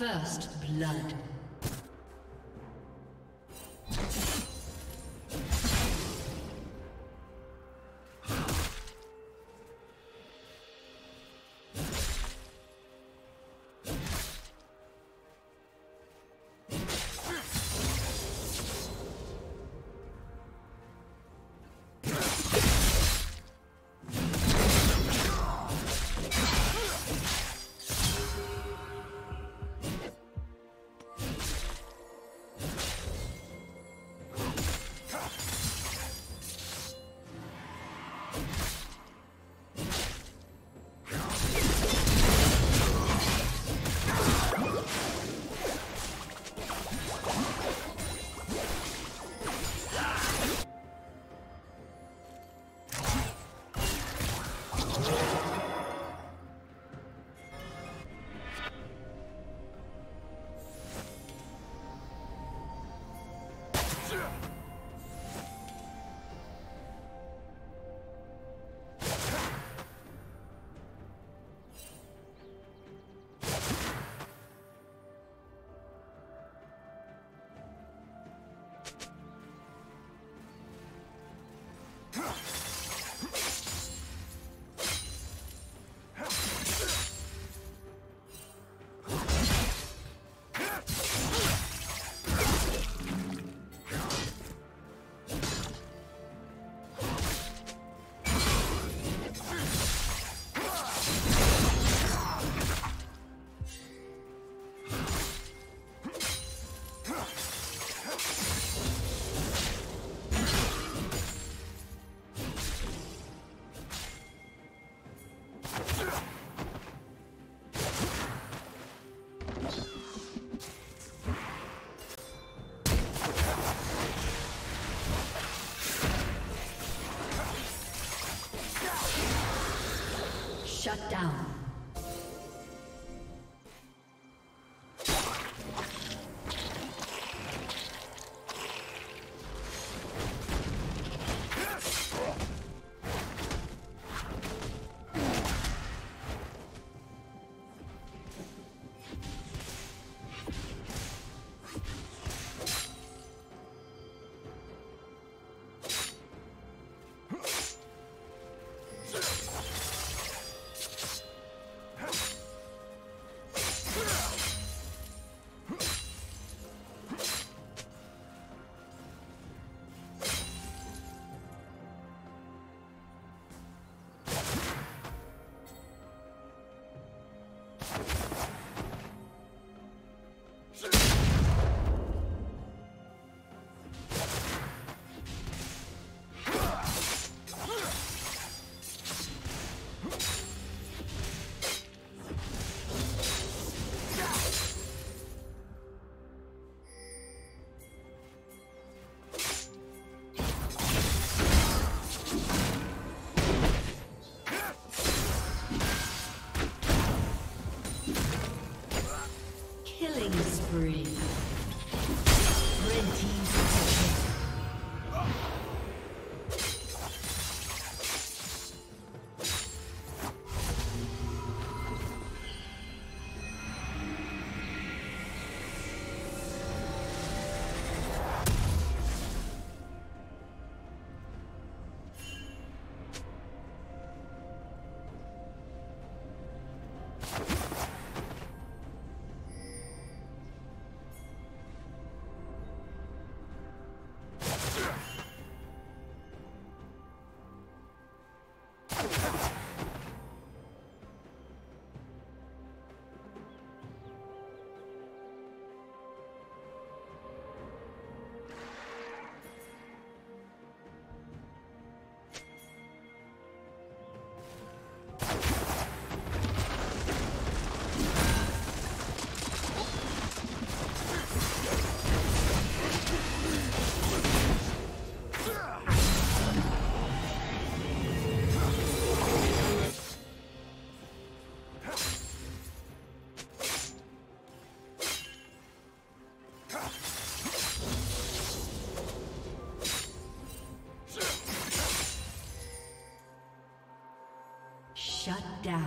First blood. Shut down. Shut down.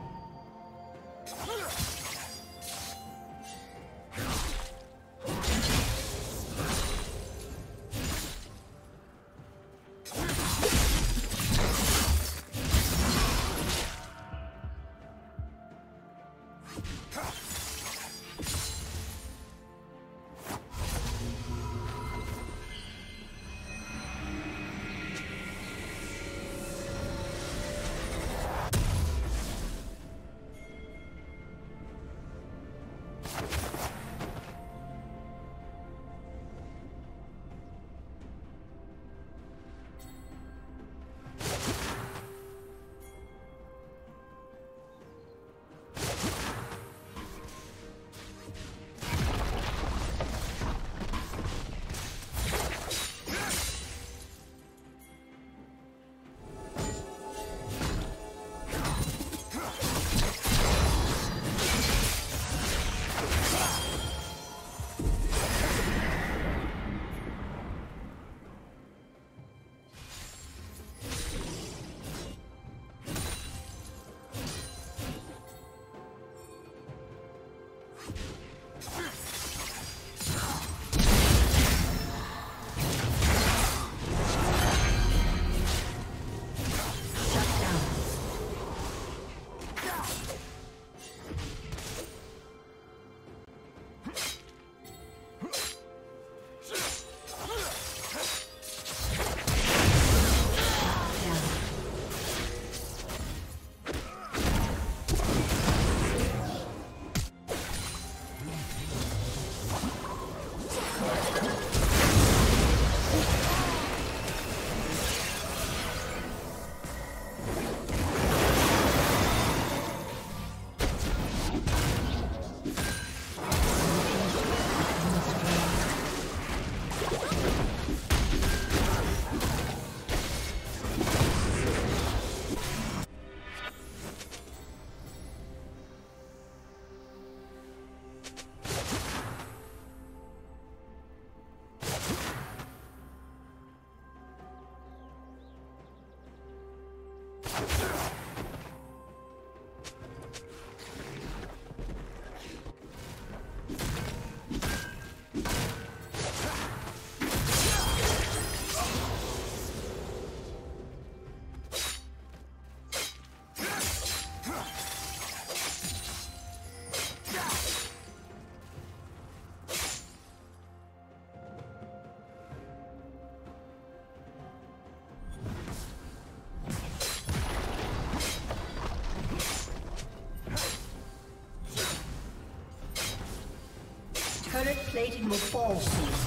Plating will fall soon.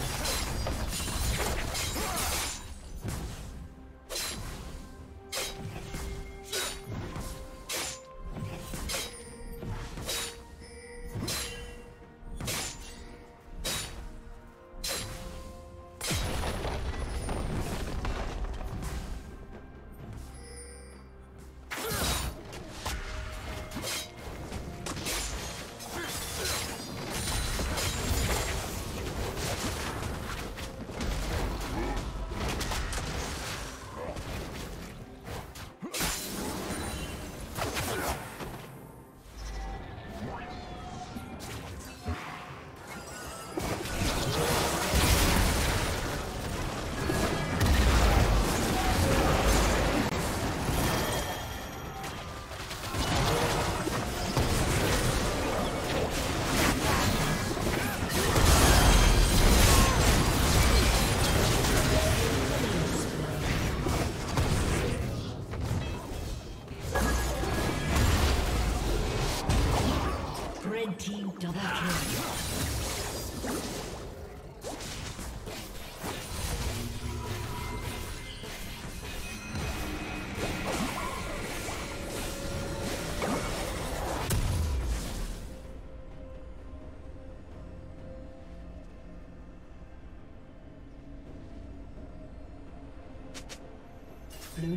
Blue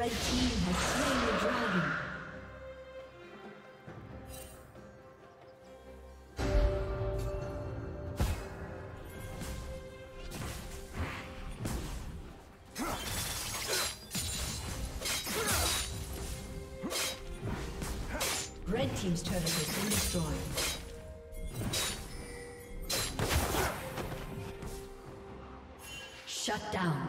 Red team has slain the dragon. Red team's turret has been destroyed. Shut down.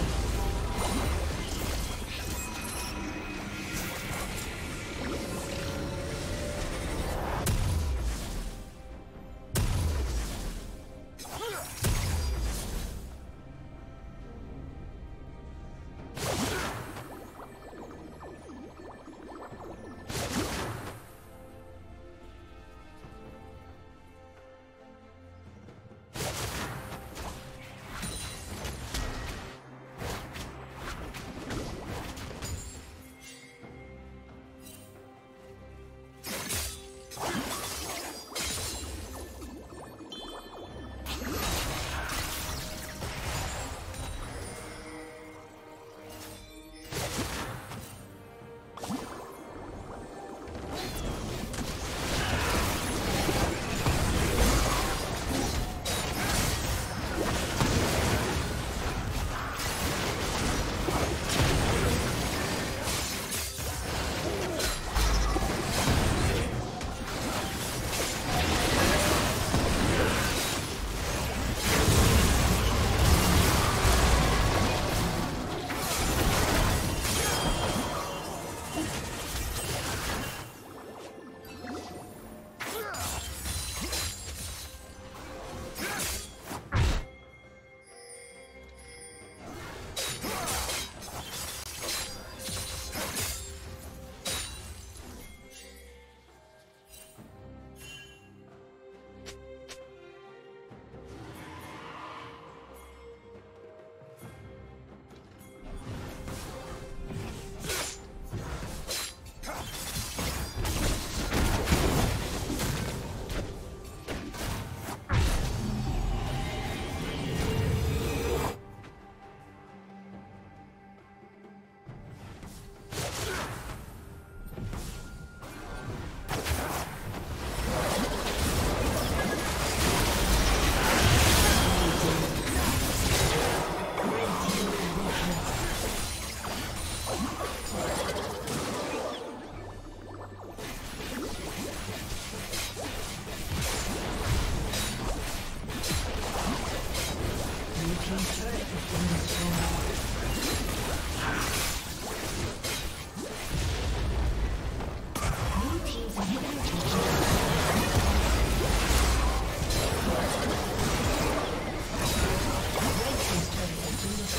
The team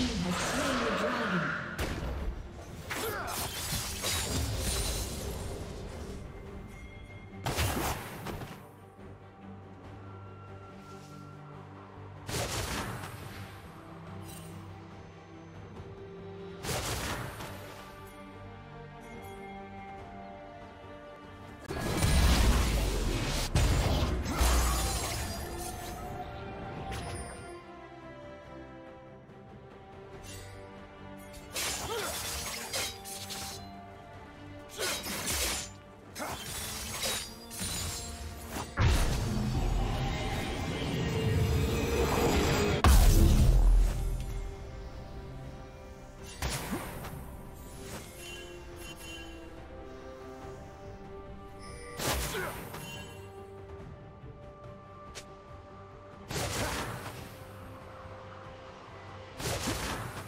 has slain the dragon.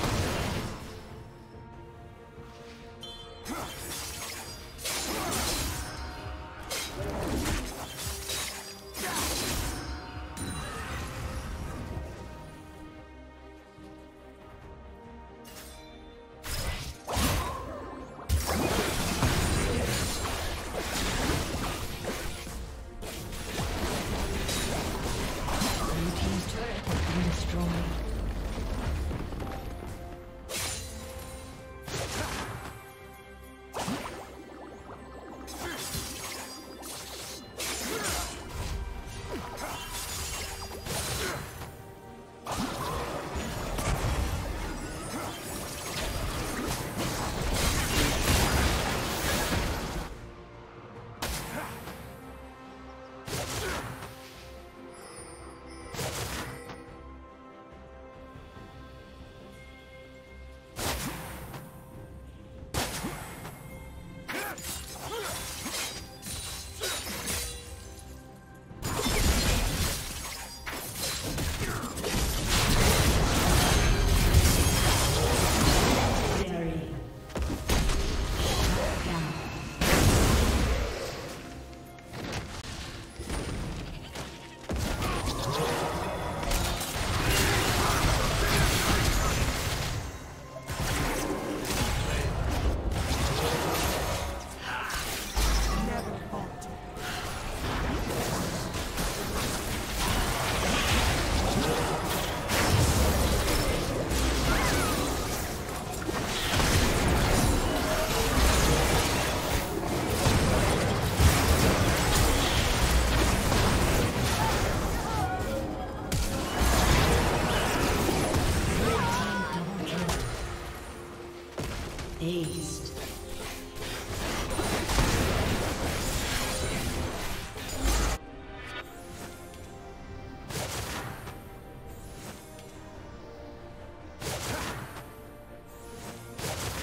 Blue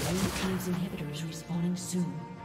Blue team's inhibitor is respawning soon.